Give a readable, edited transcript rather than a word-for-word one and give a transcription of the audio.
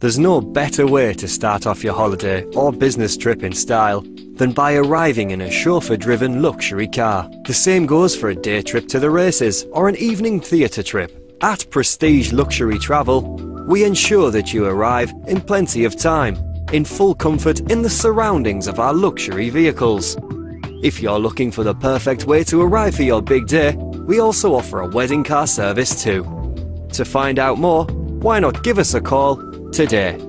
There's no better way to start off your holiday or business trip in style than by arriving in a chauffeur-driven luxury car. The same goes for a day trip to the races or an evening theatre trip. At Prestige Luxury Travel, we ensure that you arrive in plenty of time, in full comfort in the surroundings of our luxury vehicles. If you're looking for the perfect way to arrive for your big day, we also offer a wedding car service too. To find out more, why not give us a call today?